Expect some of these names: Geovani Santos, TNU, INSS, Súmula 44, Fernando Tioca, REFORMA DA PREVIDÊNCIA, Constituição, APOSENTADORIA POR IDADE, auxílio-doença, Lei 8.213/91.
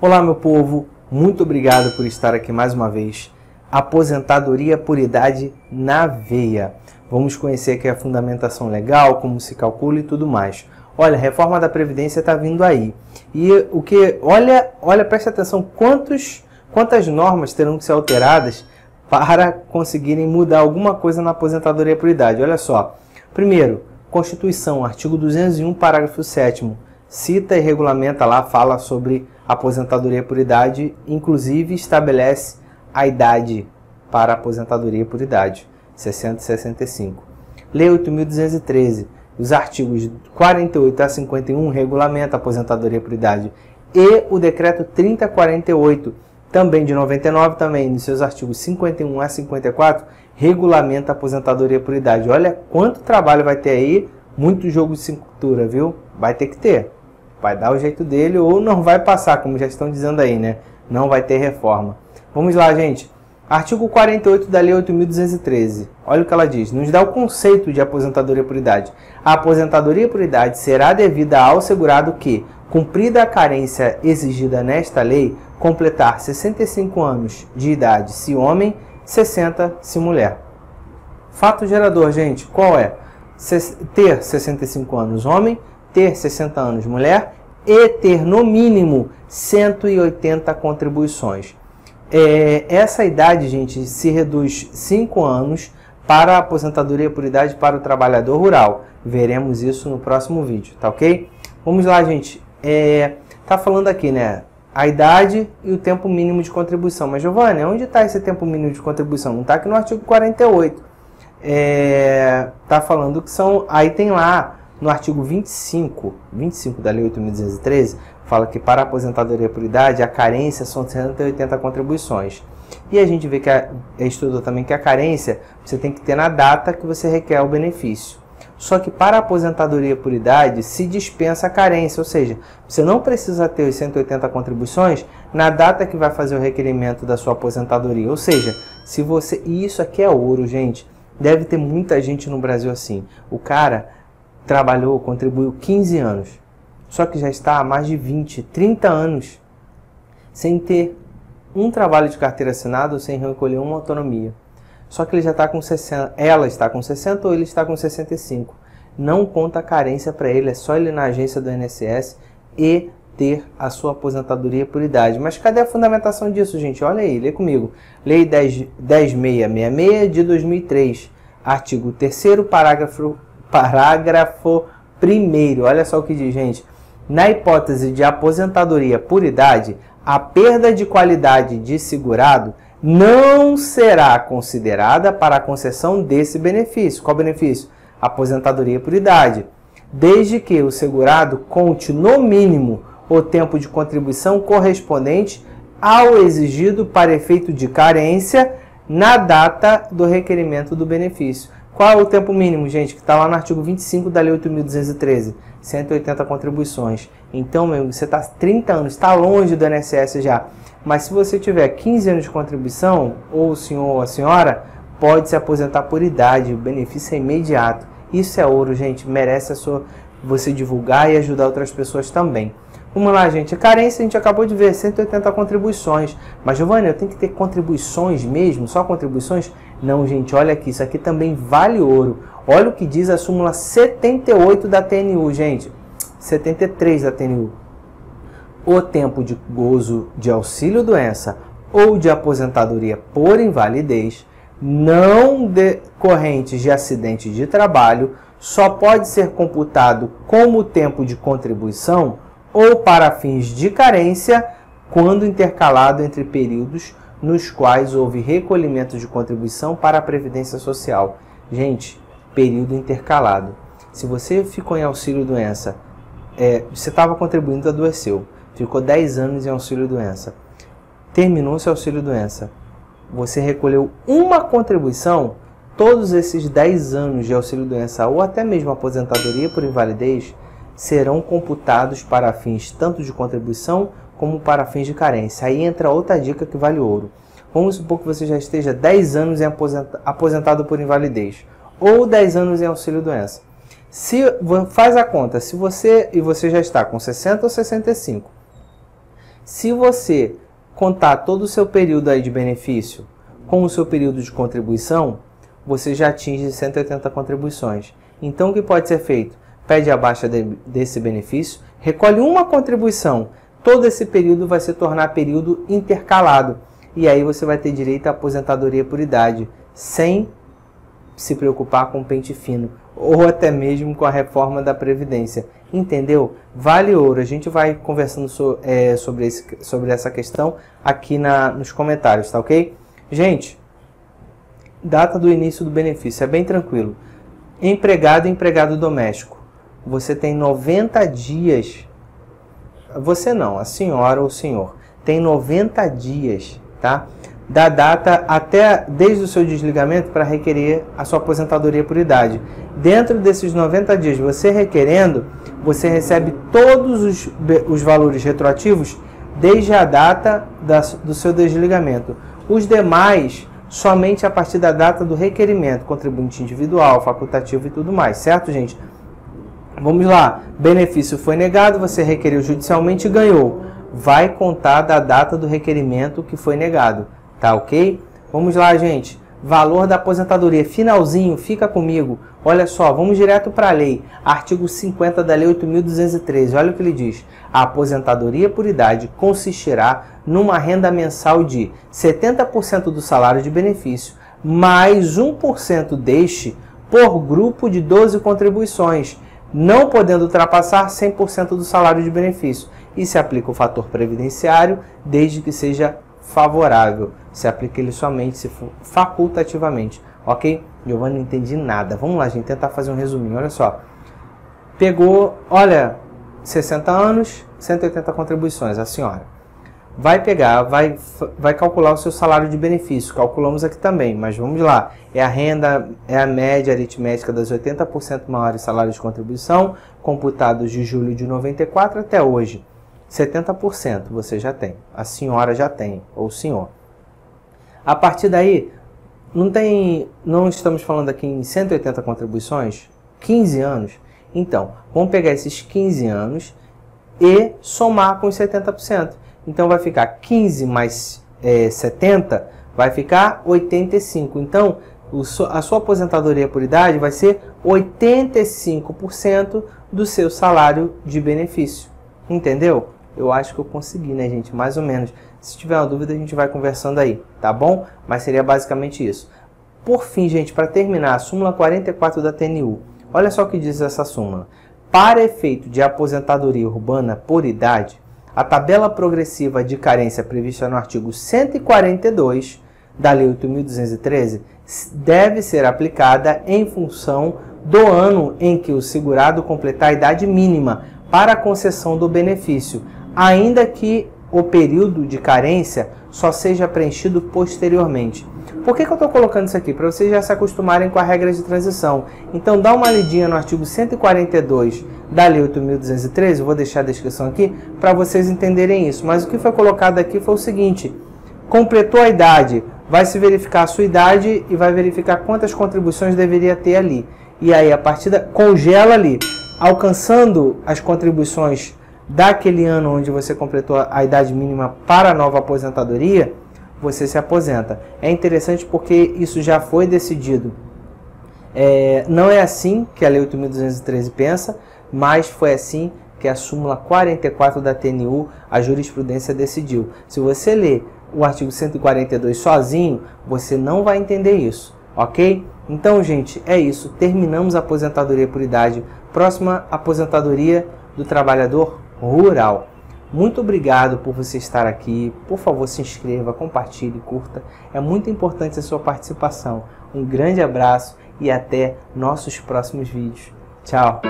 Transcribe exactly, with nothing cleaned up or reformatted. Olá, meu povo, muito obrigado por estar aqui mais uma vez. Aposentadoria por idade na veia. Vamos conhecer aqui a fundamentação legal, como se calcula e tudo mais. Olha, a reforma da Previdência está vindo aí. E o que? Olha, olha, presta atenção, quantos, quantas normas terão que ser alteradas para conseguirem mudar alguma coisa na aposentadoria por idade. Olha só. Primeiro, Constituição, artigo duzentos e um, parágrafo sétimo, cita e regulamenta lá, fala sobre aposentadoria por idade, inclusive estabelece a idade para a aposentadoria por idade, sessenta e sessenta e cinco. Lei oito mil duzentos e treze, os artigos quarenta e oito a cinquenta e um regulamenta a aposentadoria por idade, e o decreto trinta e quarenta e oito, também de noventa e nove, também nos seus artigos cinquenta e um a cinquenta e quatro, regulamenta a aposentadoria por idade. Olha quanto trabalho vai ter aí, muito jogo de cintura, viu? Vai ter que ter. Vai dar o jeito dele ou não vai passar, como já estão dizendo aí, né? Não vai ter reforma. Vamos lá, gente. Artigo quarenta e oito da Lei oito mil duzentos e treze. Olha o que ela diz. Nos dá o conceito de aposentadoria por idade. A aposentadoria por idade será devida ao segurado que, cumprida a carência exigida nesta lei, completar sessenta e cinco anos de idade se homem, sessenta se mulher. Fato gerador, gente, qual é? Ter sessenta e cinco anos homem, ter sessenta anos mulher e ter, no mínimo, cento e oitenta contribuições. É, essa idade, gente, se reduz cinco anos para a aposentadoria por idade para o trabalhador rural. Veremos isso no próximo vídeo, tá ok? Vamos lá, gente. É, tá falando aqui, né? A idade e o tempo mínimo de contribuição. Mas, Giovanni, onde está esse tempo mínimo de contribuição? Não está aqui no artigo quarenta e oito. É, tá falando que são... Aí tem lá... No artigo vinte e cinco, vinte e cinco da Lei oito mil duzentos e treze, fala que para a aposentadoria por idade, a carência são cento e oitenta contribuições. E a gente vê que a, estudou também que a carência você tem que ter na data que você requer o benefício. Só que para a aposentadoria por idade, se dispensa a carência, ou seja, você não precisa ter os cento e oitenta contribuições na data que vai fazer o requerimento da sua aposentadoria. Ou seja, se você... E isso aqui é ouro, gente. Deve ter muita gente no Brasil assim. O cara... trabalhou, contribuiu quinze anos, só que já está há mais de vinte, trinta anos sem ter um trabalho de carteira assinada ou sem recolher uma autonomia. Só que ele já está com sessenta, ela está com sessenta ou ele está com sessenta e cinco. Não conta a carência para ele, é só ele ir na agência do I N S S e ter a sua aposentadoria por idade. Mas cadê a fundamentação disso, gente? Olha aí, lê comigo. Lei dez mil seiscentos e sessenta e seis de dois mil e três, artigo terceiro, parágrafo Parágrafo primeiro, olha só o que diz, gente. Na hipótese de aposentadoria por idade, a perda de qualidade de segurado não será considerada para a concessão desse benefício. Qual benefício? Aposentadoria por idade. Desde que o segurado conte, no mínimo, o tempo de contribuição correspondente ao exigido para efeito de carência na data do requerimento do benefício. Qual é o tempo mínimo, gente, que está lá no artigo vinte e cinco da Lei oito mil duzentos e treze? cento e oitenta contribuições. Então, meu, você está trinta anos, está longe do I N S S já. Mas se você tiver quinze anos de contribuição, ou o senhor ou a senhora, pode se aposentar por idade, o benefício é imediato. Isso é ouro, gente, merece a sua, você divulgar e ajudar outras pessoas também. Vamos lá, gente, a carência a gente acabou de ver, cento e oitenta contribuições. Mas, Giovanni, eu tenho que ter contribuições mesmo? Só contribuições? Não, gente, olha aqui, isso aqui também vale ouro. Olha o que diz a súmula setenta e oito da T N U, gente. setenta e três da T N U. O tempo de gozo de auxílio-doença ou de aposentadoria por invalidez, não decorrentes de acidente de trabalho, só pode ser computado como tempo de contribuição ou para fins de carência, quando intercalado entre períodos nos quais houve recolhimento de contribuição para a Previdência Social. Gente, período intercalado. Se você ficou em auxílio-doença, é, você estava contribuindo, adoeceu, ficou dez anos em auxílio-doença, terminou seu auxílio-doença, você recolheu uma contribuição, todos esses dez anos de auxílio-doença ou até mesmo aposentadoria por invalidez, serão computados para fins tanto de contribuição como para fins de carência. Aí entra outra dica que vale ouro. Vamos supor que você já esteja dez anos em aposenta aposentado por invalidez ou dez anos em auxílio-doença. Se faz a conta, se você e você já está com sessenta ou sessenta e cinco. Se você contar todo o seu período aí de benefício com o seu período de contribuição, você já atinge cento e oitenta contribuições. Então, o que pode ser feito? Pede a baixa de, desse benefício, recolhe uma contribuição. Todo esse período vai se tornar período intercalado. E aí você vai ter direito à aposentadoria por idade, sem se preocupar com o pente fino, ou até mesmo com a reforma da Previdência. Entendeu? Vale ouro. A gente vai conversando so, é, sobre, esse, sobre essa questão aqui na, nos comentários, tá ok? Gente, data do início do benefício, é bem tranquilo. Empregado e empregado doméstico, você tem noventa dias, você não, a senhora ou o senhor, tem noventa dias, tá? Da data até, desde o seu desligamento, para requerer a sua aposentadoria por idade. Dentro desses noventa dias, você requerendo, você recebe todos os, os valores retroativos desde a data da, do seu desligamento. Os demais, somente a partir da data do requerimento, contribuinte individual, facultativo e tudo mais, certo, gente? Vamos lá, benefício foi negado, você requeriu judicialmente e ganhou. Vai contar da data do requerimento que foi negado. Tá ok? Vamos lá, gente. Valor da aposentadoria. Finalzinho, fica comigo. Olha só, vamos direto para a lei. Artigo cinquenta da Lei oito mil duzentos e treze. Olha o que ele diz. A aposentadoria por idade consistirá numa renda mensal de setenta por cento do salário de benefício, mais um por cento deste por grupo de doze contribuições, não podendo ultrapassar cem por cento do salário de benefício. E se aplica o fator previdenciário, desde que seja favorável. Se aplica ele somente, se facultativamente. Ok? Giovanni, não entendi nada. Vamos lá, gente, tentar fazer um resuminho. Olha só. Pegou, olha, sessenta anos, cento e oitenta contribuições, a senhora. Vai pegar, vai, vai calcular o seu salário de benefício. Calculamos aqui também, mas vamos lá. É a renda, é a média aritmética das oitenta por cento maiores salários de contribuição, computados de julho de noventa e quatro até hoje. setenta por cento você já tem, a senhora já tem, ou o senhor. A partir daí, não tem, não estamos falando aqui em cento e oitenta contribuições, quinze anos. Então, vamos pegar esses quinze anos e somar com os setenta por cento. Então, vai ficar quinze mais é, setenta, vai ficar oitenta e cinco. Então, o, a sua aposentadoria por idade vai ser oitenta e cinco por cento do seu salário de benefício. Entendeu? Eu acho que eu consegui, né, gente? Mais ou menos. Se tiver uma dúvida, a gente vai conversando aí, tá bom? Mas seria basicamente isso. Por fim, gente, para terminar, a súmula quarenta e quatro da T N U. Olha só o que diz essa súmula. Para efeito de aposentadoria urbana por idade, a tabela progressiva de carência prevista no artigo cento e quarenta e dois da Lei oito mil duzentos e treze deve ser aplicada em função do ano em que o segurado completar a idade mínima para a concessão do benefício, ainda que o período de carência só seja preenchido posteriormente. Por que que eu estou colocando isso aqui? Para vocês já se acostumarem com a regra de transição. Então, dá uma lidinha no artigo cento e quarenta e dois da Lei oito mil duzentos e treze, eu vou deixar a descrição aqui, para vocês entenderem isso. Mas o que foi colocado aqui foi o seguinte, completou a idade, vai se verificar a sua idade e vai verificar quantas contribuições deveria ter ali. E aí, a partir da... congela ali. Alcançando as contribuições daquele ano onde você completou a idade mínima para a nova aposentadoria, você se aposenta. É interessante porque isso já foi decidido. É, não é assim que a Lei oito mil duzentos e treze pensa, mas foi assim que a súmula quarenta e quatro da T N U, a jurisprudência decidiu. Se você ler o artigo cento e quarenta e dois sozinho, você não vai entender isso, ok? Então, gente, é isso. Terminamos a aposentadoria por idade. Próxima aposentadoria do trabalhador rural. Muito obrigado por você estar aqui. Por favor, se inscreva, compartilhe, curta. É muito importante a sua participação. Um grande abraço e até nossos próximos vídeos. Tchau!